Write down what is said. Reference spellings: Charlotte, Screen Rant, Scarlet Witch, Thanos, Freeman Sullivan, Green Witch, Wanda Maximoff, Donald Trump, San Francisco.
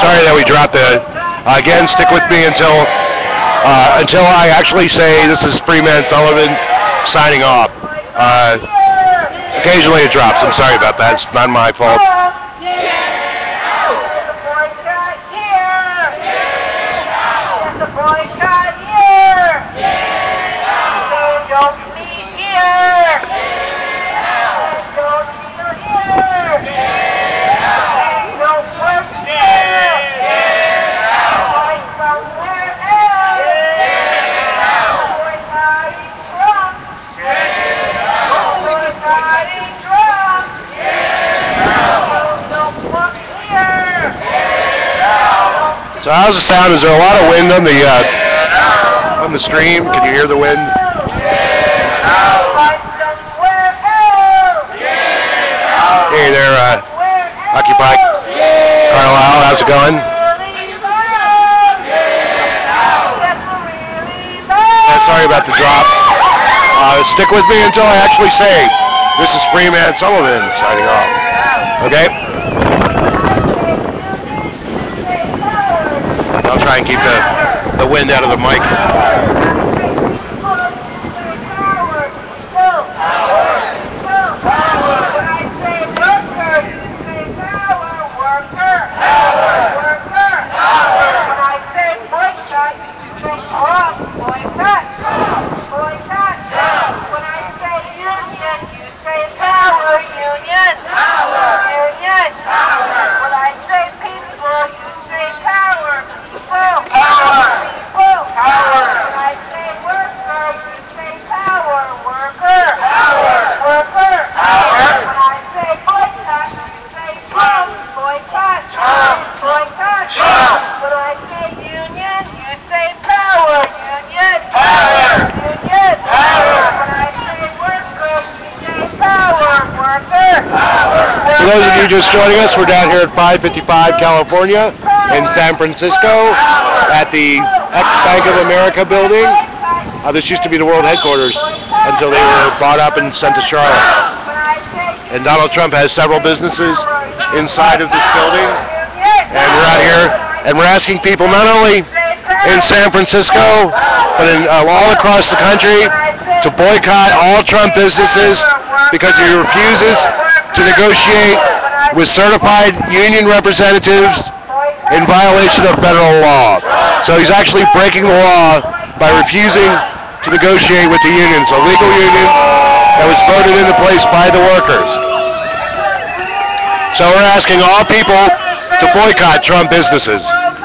Sorry that we dropped it. Again, stick with me until I actually say this is Freeman Sullivan signing off. Occasionally it drops. I'm sorry about that. It's not my fault. So how's the sound? Is there a lot of wind on the stream? Can you hear the wind? Hey there, Occupy Carlisle, how's it going? Yeah, sorry about the drop. Stick with me until I actually say, this is Freeman Sullivan signing off. Okay? I'll try and keep the wind out of the mic. For those of you just joining us, we're down here at 555 California in San Francisco at the ex-Bank of America building. This used to be the world headquarters until they were bought up and sent to Charlotte. And Donald Trump has several businesses inside of this building. And we're out here and we're asking people not only in San Francisco, but in, all across the country to boycott all Trump businesses because he refuses to negotiate with certified union representatives in violation of federal law. So he's actually breaking the law by refusing to negotiate with the unions, a legal union that was voted into place by the workers. So we're asking all people to boycott Trump businesses.